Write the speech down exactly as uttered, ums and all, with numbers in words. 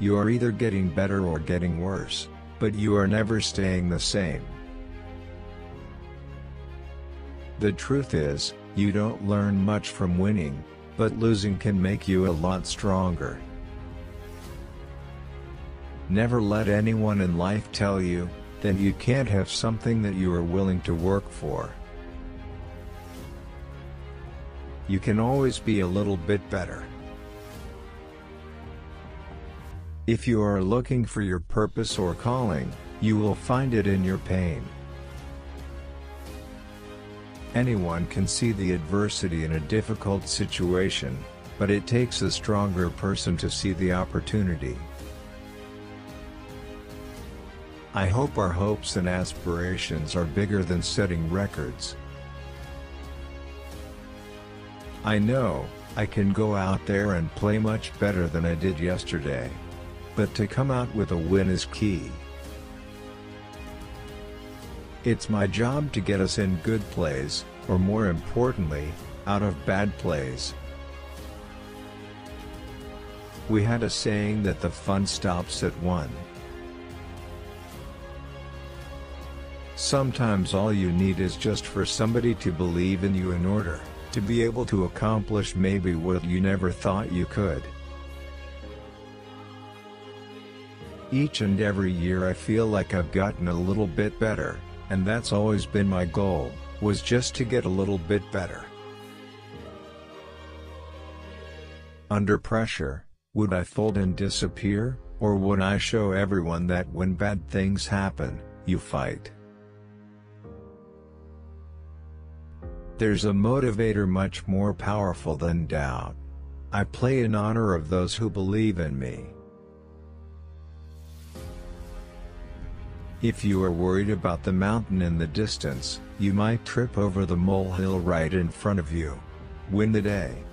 You are either getting better or getting worse, but you are never staying the same. The truth is, you don't learn much from winning, but losing can make you a lot stronger. Never let anyone in life tell you that you can't have something that you are willing to work for. You can always be a little bit better. If you are looking for your purpose or calling, you will find it in your pain. Anyone can see the adversity in a difficult situation, but it takes a stronger person to see the opportunity. I hope our hopes and aspirations are bigger than setting records. I know I can go out there and play much better than I did yesterday. But to come out with a win is key. It's my job to get us in good plays, or more importantly, out of bad plays. We had a saying that the fun stops at one. Sometimes all you need is just for somebody to believe in you in order to be able to accomplish maybe what you never thought you could. Each and every year I feel like I've gotten a little bit better, and that's always been my goal, was just to get a little bit better. Under pressure, would I fold and disappear, or would I show everyone that when bad things happen, you fight? There's a motivator much more powerful than doubt. I play in honor of those who believe in me. If you are worried about the mountain in the distance, you might trip over the molehill right in front of you. Win the day.